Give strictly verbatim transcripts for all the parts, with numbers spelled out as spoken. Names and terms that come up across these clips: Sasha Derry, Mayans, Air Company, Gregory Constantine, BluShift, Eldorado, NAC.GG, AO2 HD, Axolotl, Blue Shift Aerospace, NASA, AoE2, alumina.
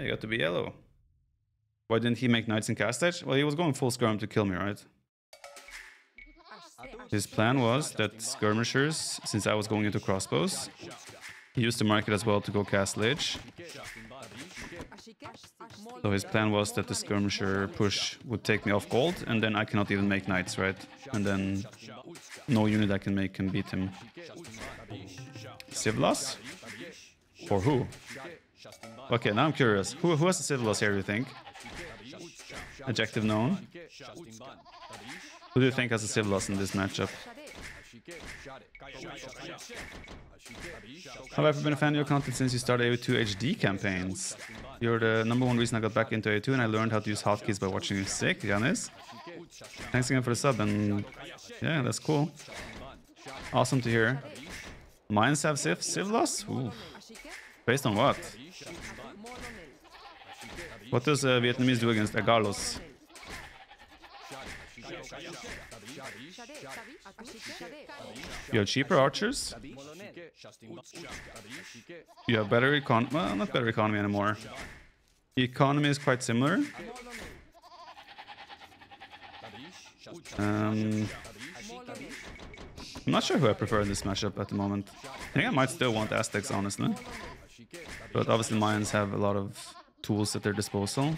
Yeah, he got to be yellow. Why didn't he make knights and cast edge? Well, he was going full skirm to kill me, right? His plan was that skirmishers, since I was going into crossbows, he used the market as well to go cast lich. So his plan was that the skirmisher push would take me off gold, and then I cannot even make knights, right? And then no unit I can make can beat him. Sivlas? For who? Okay, now I'm curious. Who, who has a Sivlas here, you think? Adjective known. Who do you think has a Sivlas in this matchup? Have I ever been a fan of your content since you started A O two H D campaigns? You're the number one reason I got back into A O two, and I learned how to use hotkeys by watching you. Sick, Giannis. Thanks again for the sub, and yeah, that's cool. Awesome to hear. Mayans have Siv Sivlas? Ooh. Based on what? What does uh, Vietnamese do against Agalos? You have cheaper archers? You have better econ- well, not better economy anymore. The economy is quite similar. Um, I'm not sure who I prefer in this matchup at the moment. I think I might still want Aztecs, honestly. But obviously Mayans have a lot of tools at their disposal.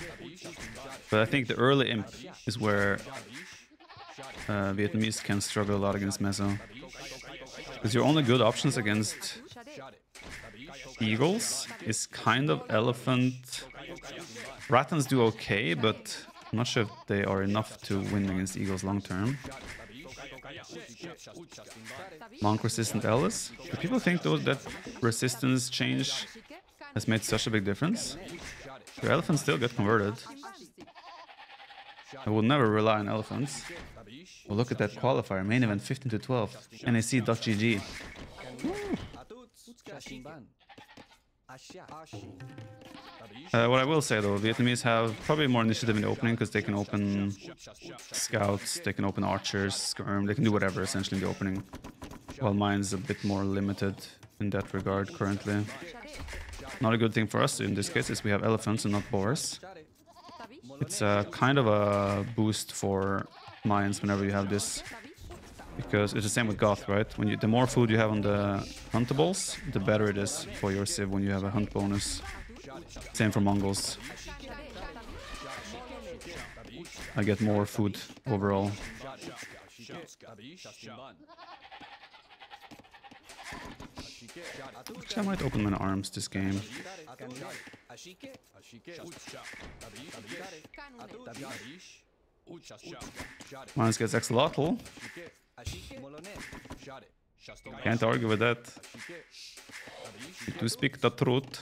But I think the early imp is where Uh, Vietnamese can struggle a lot against Meso, because your only good options against Eagles is kind of Elephant. Rattans do okay, but I'm not sure if they are enough to win against Eagles long term. Monk resistant Ellis? Do people think those, that resistance change has made such a big difference? Your Elephants still get converted. I will never rely on Elephants. Well, look at that qualifier, main event fifteen to twelve, N A C dot G G. Uh, what I will say though, Vietnamese have probably more initiative in the opening, because they can open scouts, they can open archers, skirm, they can do whatever essentially in the opening. While mine's a bit more limited in that regard currently. Not a good thing for us in this case, is we have Elephants and not boars. It's a kind of a boost for Mayans whenever you have this, because it's the same with Goth, right? When you, the more food you have on the huntables, the better it is for your Civ when you have a hunt bonus. Same for Mongols. I get more food overall. Actually, I might open my arms this game. Mines gets Axolotl. Can't argue with that. To speak the truth.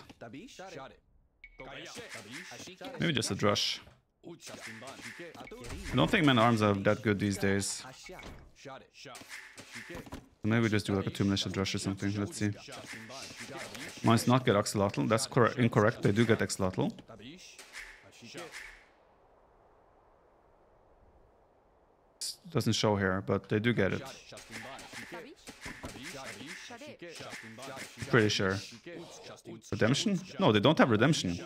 Maybe just a drush. I don't think men arms are that good these days. Maybe we just do like a two-minute rush or something, let's see. Mines not get Axolotl, that's incorrect, they do get Axolotl. Doesn't show here, but they do get it. Pretty sure. Redemption? No, they don't have Redemption.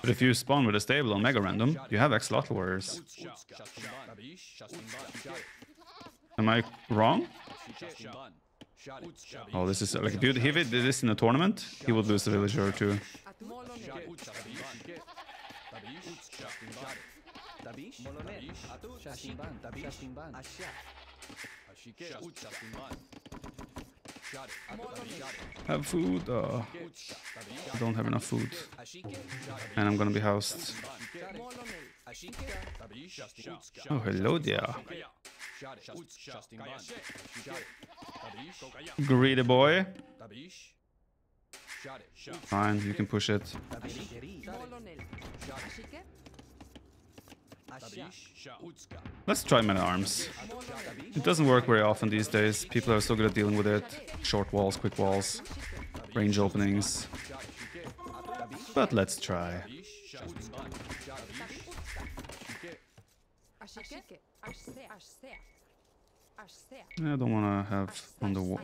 But if you spawn with a stable on Mega Random, you have Axolotl warriors. Am I wrong? Oh, this is like, dude, if he did this in a tournament, he would lose a villager or two. Have food? Oh, I don't have enough food. And I'm gonna be housed. Oh, hello there. Greedy boy. Fine, you can push it. Let's try men at arms. It doesn't work very often these days. People are so good at dealing with it. Short walls, quick walls, range openings. But let's try. I don't want to have on the wall.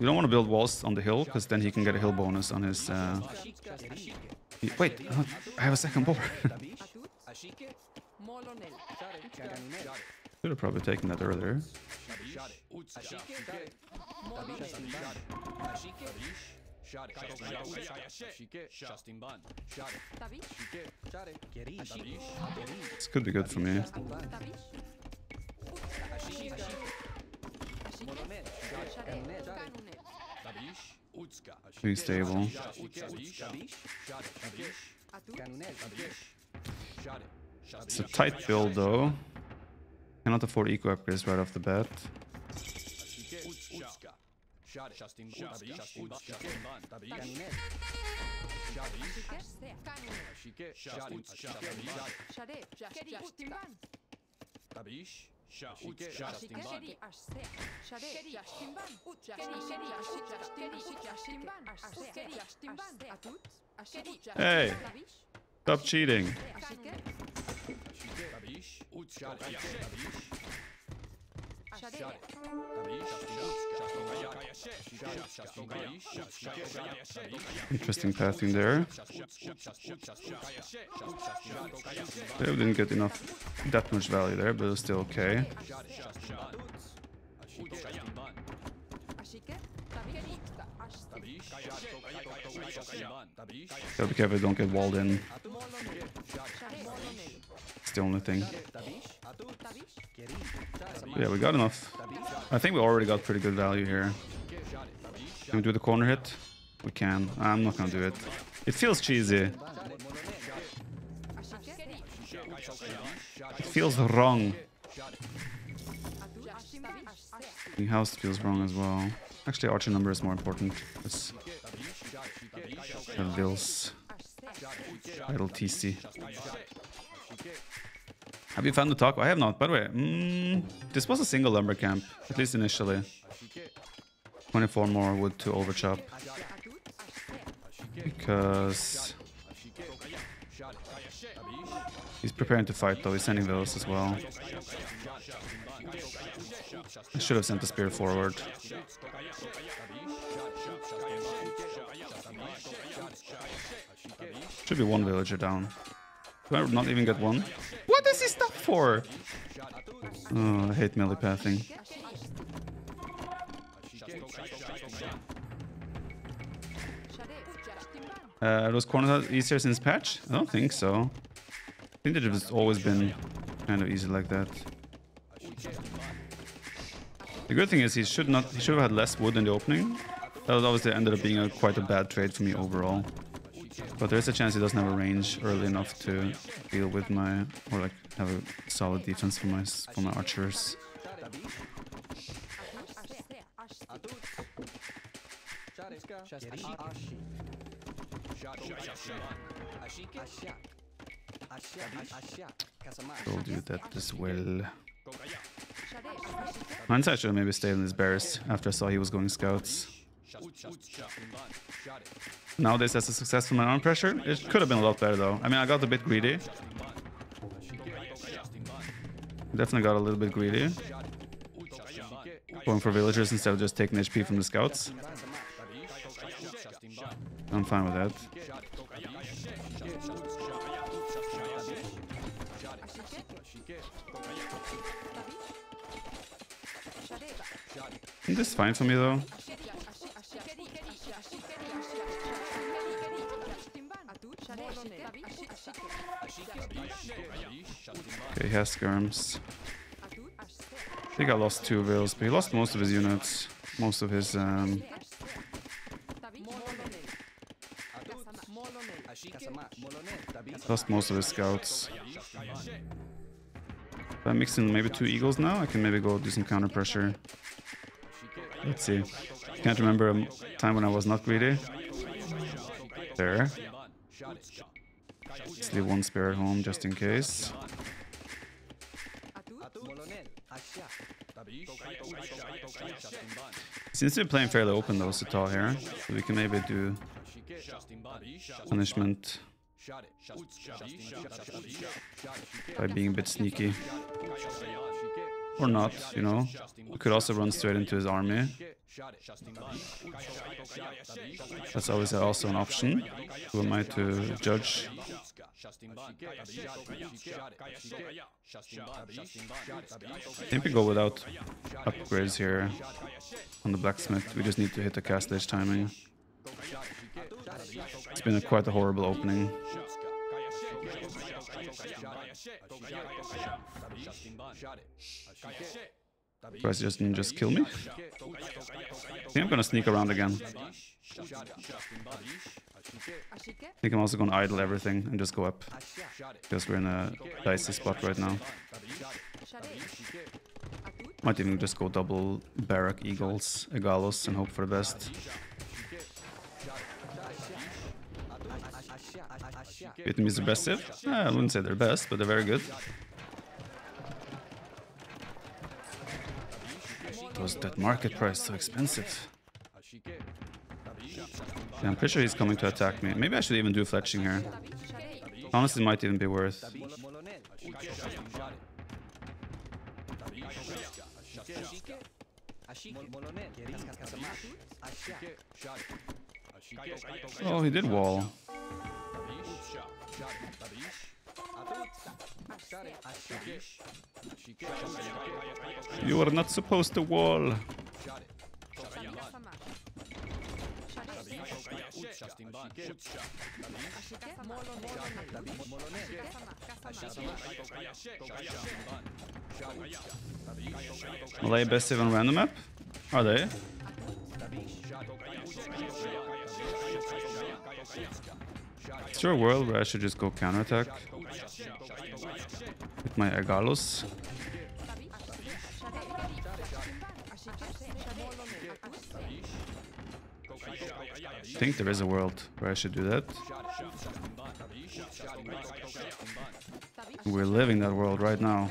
We don't want to build walls on the hill, because then he can get a hill bonus on his... Uh... Wait, oh, I have a second board. Should have probably taken that earlier. This could be good for me. Being stable. It's a tight build though. Cannot afford eco upgrades right off the bat. Hey! Stop cheating! Interesting pathing there. They didn't get enough, that much value there, but it was still okay. Gotta be careful, don't get walled in. It's the only thing. Yeah, we got enough. I think we already got pretty good value here. Can we do the corner hit? We can. I'm not gonna do it. It feels cheesy. It feels wrong. The house feels wrong as well. Actually, archer number is more important. It's Vil's idle T C. Have you found the taco? I have not, by the way. Mm, this was a single lumber camp, at least initially. twenty-four more wood to overchop. Because... he's preparing to fight though, he's sending those as well. I should have sent the spear forward. Should be one villager down. Do I not even get one? What is he stuck for? Oh, I hate melee pathing. Uh, was corners easier since patch? I don't think so. I think that it's always been kind of easy like that. The good thing is he should not. He should have had less wood in the opening. That was obviously ended up being a, quite a bad trade for me overall. But there's a chance he doesn't have a range early enough to deal with my, or like have a solid defense for my for my archers. We'll do that as well. Hindsight should have maybe stayed in his bears after I saw he was going scouts. Nowadays, that's a success for my arm pressure. It could have been a lot better though. I mean, I got a bit greedy. Definitely got a little bit greedy. Going for villagers instead of just taking H P from the scouts. I'm fine with that. This is fine for me though. Okay, he has skirms. I think I lost two vills, but he lost most of his units. Most of his um lost most of his scouts. If I mix in maybe two eagles now, I can maybe go do some counter pressure. Let's see. Can't remember a time when I was not greedy. There. Let's leave one spear at home just in case. Seems to be playing fairly open though, Sital here. So we can maybe do punishment by being a bit sneaky. Or not, you know. We could also run straight into his army. That's always also an option. Who am I to judge? I think we go without upgrades here on the blacksmith. We just need to hit the cast edge timing. It's been a quite a horrible opening. Guys, just didn't just kill me. I think I'm gonna sneak around again. I think I'm also gonna idle everything and just go up, because we're in a dicey spot right now. Might even just go double barrack eagles, egalos, and hope for the best. Vietnamese are best if? I wouldn't say they're best, but they're very good. Was that market price so expensive? Yeah, I'm pretty sure he's coming to attack me. Maybe I should even do fletching here. Honestly, it might even be worth. Oh, he did wall. You are not supposed to wall. Are they best even random map? Are they? It's your world where I should just go counterattack with my Agalos. I think there is a world where I should do that. We're living that world right now.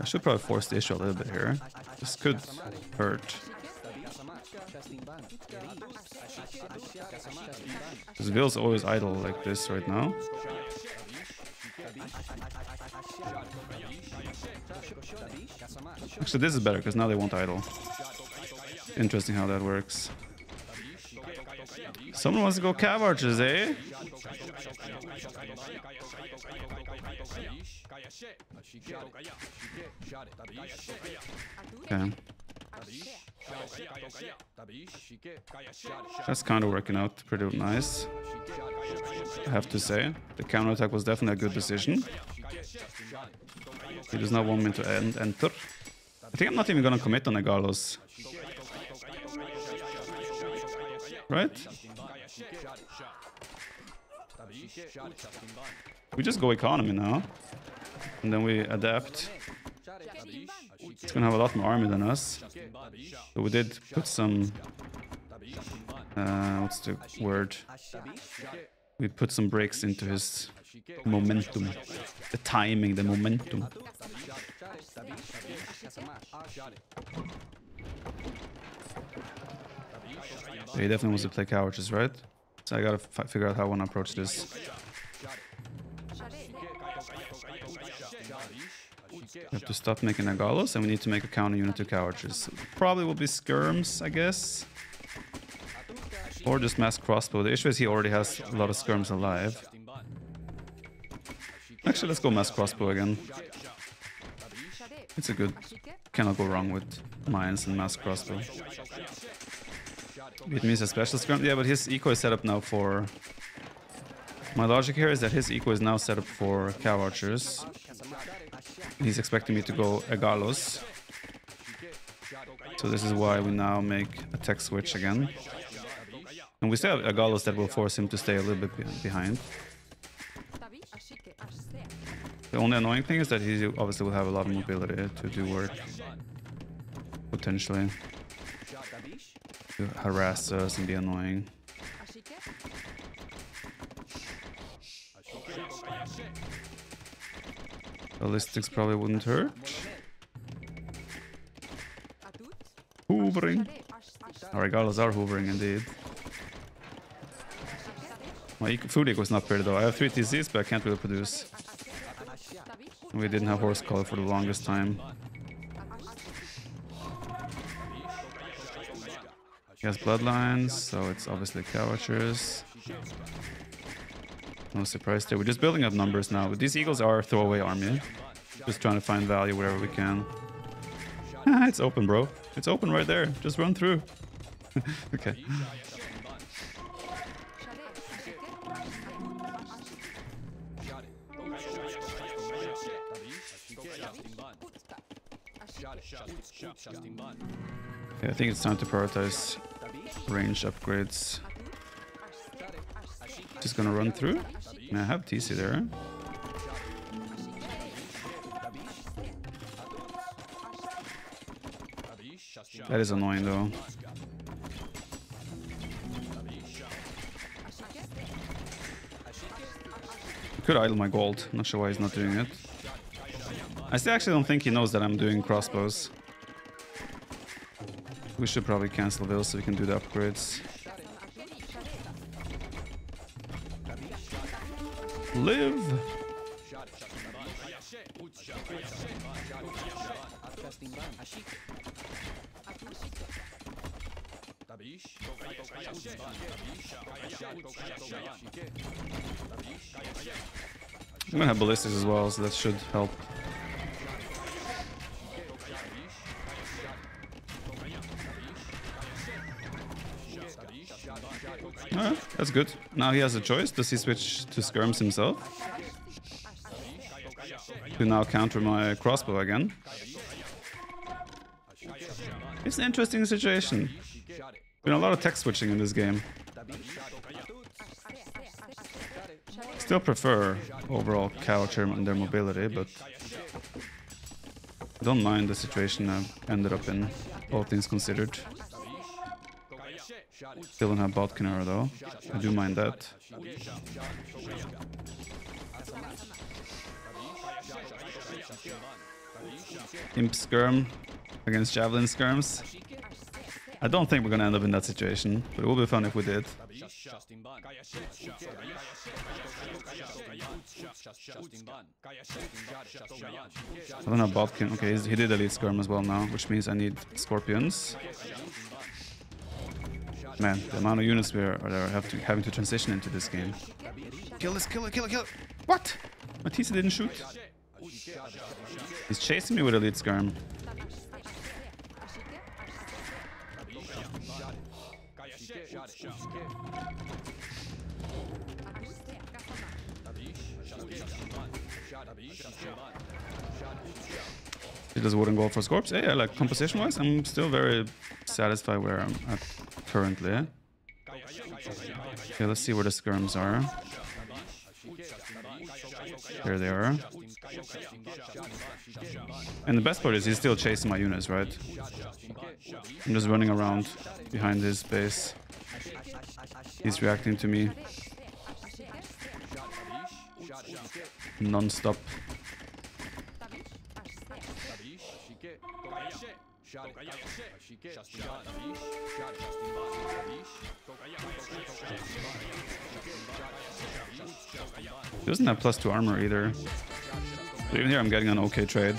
I should probably force the issue a little bit here. This could hurt. Because Ville's always idle like this right now. Actually, this is better because now they won't idle. Interesting how that works. Someone wants to go cav archers, eh? Okay. That's kind of working out pretty nice, I have to say. The counterattack was definitely a good decision. He does not want me to end, enter. I think I'm not even gonna commit on Agalos. Right? We just go economy now, and then we adapt. It's gonna have a lot more army than us. So we did put some... Uh, what's the word? We put some breaks into his momentum. The timing, the momentum. So he definitely wants to play cowardice, right? So I gotta f figure out how I wanna approach this. We have to stop making Agalos, and we need to make a counter unit to cowardice. Probably will be skirms, I guess. Or just mass crossbow. The issue is he already has a lot of skirms alive. Actually, let's go mass crossbow again. It's a good... Cannot go wrong with Mayans and mass crossbow. It means a special scrum. Yeah, but his eco is set up now for... My logic here is that his eco is now set up for cow archers. He's expecting me to go Agalos. So this is why we now make a tech switch again. And we still have Agalos that will force him to stay a little bit behind. The only annoying thing is that he obviously will have a lot of mobility to do work. Potentially. To harass us and be annoying. Ballistics probably wouldn't hurt. Hoovering. Our Regalas are hoovering indeed. My food eco is not paired though. I have three T Zs, but I can't really produce. We didn't have horse color for the longest time. He has bloodlines, so it's obviously Cowatchers. No surprise there. We're just building up numbers now. These eagles are a throwaway army. Just trying to find value wherever we can. It's open, bro. It's open right there. Just run through. Okay. Okay, I think it's time to prioritize range upgrades. Just gonna run through. I have T C there. That is annoying though. I could idle my gold. Not sure why he's not doing it. I still actually don't think he knows that I'm doing crossbows. We should probably cancel those so we can do the upgrades. Live! I'm gonna have ballistics as well, so that should help. Alright, that's good. Now he has a choice. Does he switch to skirms himself? To now counter my crossbow again. It's an interesting situation. Been a lot of tech switching in this game. Still prefer overall Cowatcher and their mobility, but I don't mind the situation I've ended up in, all things considered. Still don't have Botkinara though. I do mind that. Imp skirm against javelin skirms. I don't think we're gonna end up in that situation, but it will be fun if we did. I don't have Botkin. Okay, he did elite skirm as well now, which means I need scorpions. Man, the amount of units we are, are have to, having to transition into this game. Kill this, kill it, kill it, kill it. What? My T C didn't shoot. He's chasing me with elite skirm. It does wooden gold for Scorps. Yeah, yeah, like composition wise, I'm still very satisfied where I'm at currently. Okay, let's see where the skirms are. There they are. And the best part is he's still chasing my units, right? I'm just running around behind his base. He's reacting to me non-stop. He doesn't have plus two armor either. But even here I'm getting an okay trade.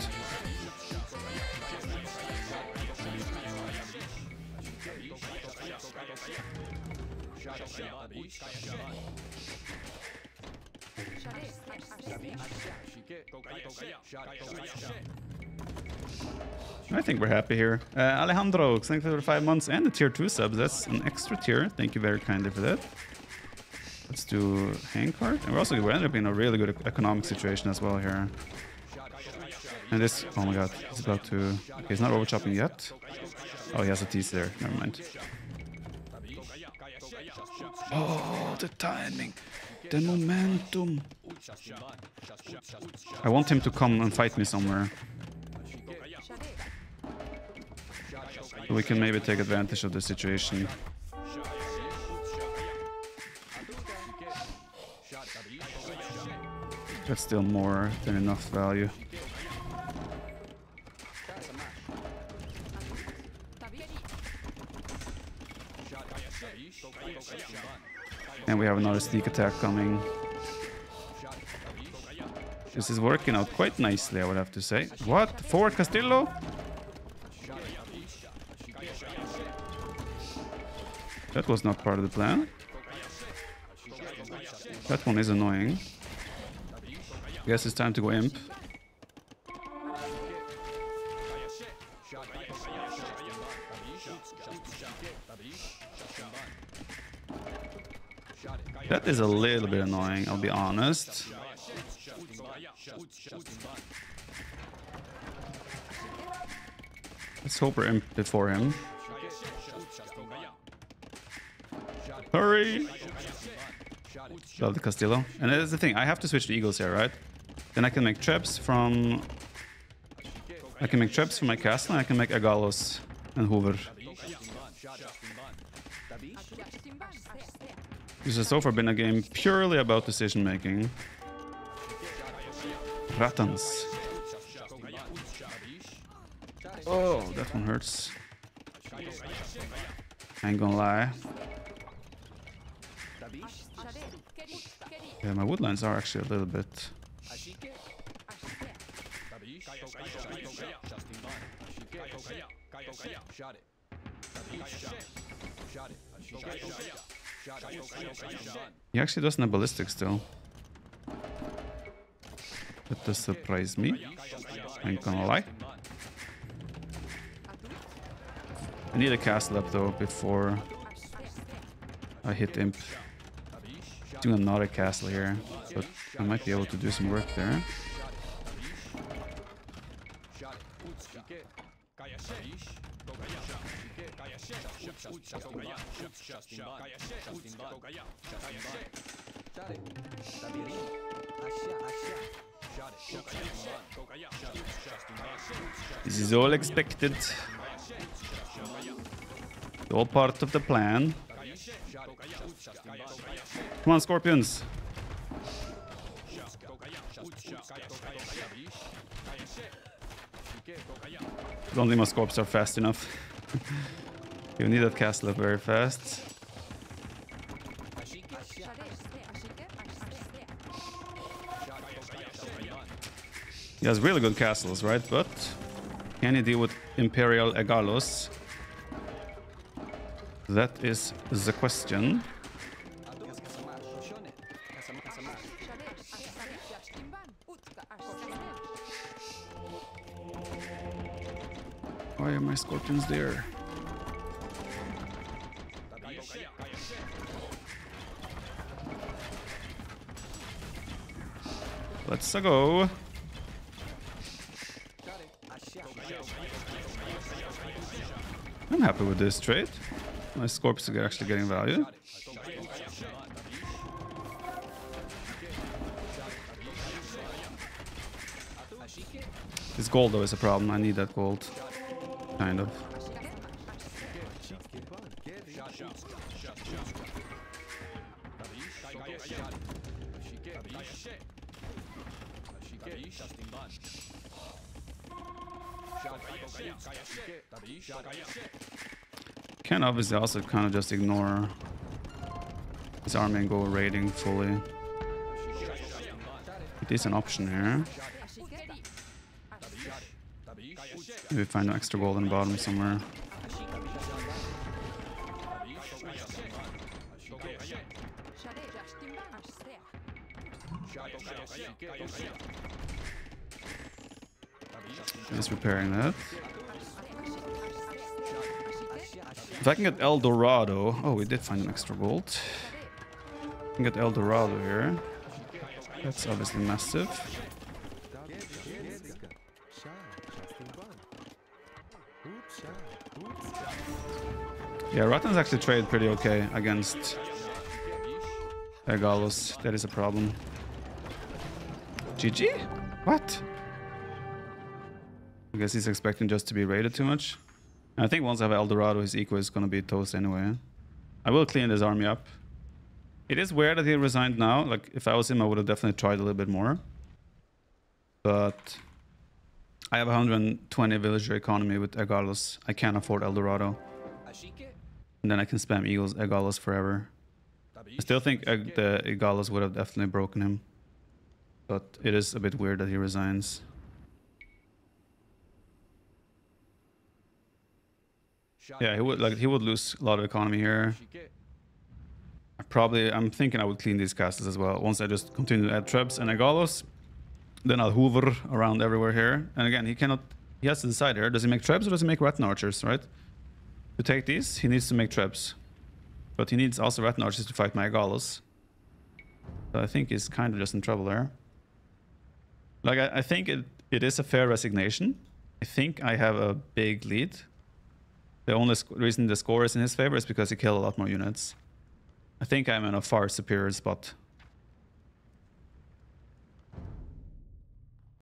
I think we're happy here. Uh, Alejandro, thanks for the five months and the tier two subs. That's an extra tier. Thank you very kindly for that. Let's do Hankart. And we're also we're ending up in a really good economic situation as well here. And this, oh my god, he's about to. Okay, he's not over chopping yet. Oh, he has a T C there. Never mind. Oh, the timing, the momentum. I want him to come and fight me somewhere. We can maybe take advantage of the situation. That's still more than enough value. And we have another sneak attack coming. This is working out quite nicely, I would have to say. What? Four Castillo? That was not part of the plan. That one is annoying. Guess it's time to go imp. That is a little bit annoying, I'll be honest. Let's hope we're imp before him. Hurry! Love the Castillo. And that's the thing, I have to switch to Eagles here, right? Then I can make traps from... I can make traps from my castle, and I can make Agalos and Hoover. This has so far been a game purely about decision-making. Ratans. Oh, that one hurts. I ain't gonna lie. Yeah, my woodlands are actually a little bit... He actually doesn't have ballistic still. That does surprise me. I ain't gonna lie. I need a castle up though before I hit imp. Doing another castle here, but I might be able to do some work there. This is all expected. It's all part of the plan. Come on, Scorpions! I don't think my Scorps are fast enough. You need that castle up very fast. He has really good castles, right? But can he deal with Imperial Agalos? That is the question. Why are my Scorpions there? Let's go. I'm happy with this trade. My Scorps are actually getting value. This gold though is a problem. I need that gold. Kind of. Can obviously also kind of just ignore his army and go raiding fully. It is an option here. Maybe find an extra gold in the bottom somewhere. Just repairing that. If I can get Eldorado. Oh, we did find an extra gold. I can get Eldorado here. That's obviously massive. Yeah, Ratans actually trade pretty okay against Agalos. That is a problem. G G? What? I guess he's expecting just to be raided too much. And I think once I have Eldorado, his eco is going to be toast anyway. I will clean this army up. It is weird that he resigned now. Like, if I was him, I would have definitely tried a little bit more. But I have one hundred twenty villager economy with Agalos. I can't afford Eldorado. And then I can spam Eagles, Egalas forever. I still think uh, the Egalas would have definitely broken him. But it is a bit weird that he resigns. Yeah, he would like he would lose a lot of economy here. I probably I'm thinking I would clean these castles as well. Once I just continue to add Trebs and Egalos, then I'll hoover around everywhere here. And again, he cannot he has to decide here. Does he make Trebs or does he make Rattan Archers, right? To take these, he needs to make Trebs. But he needs also Rattan Archers to fight my Egalos. So I think he's kind of just in trouble there. Like, I, I think it, it is a fair resignation. I think I have a big lead. The only reason the score is in his favor is because he killed a lot more units. I think I'm in a far superior spot.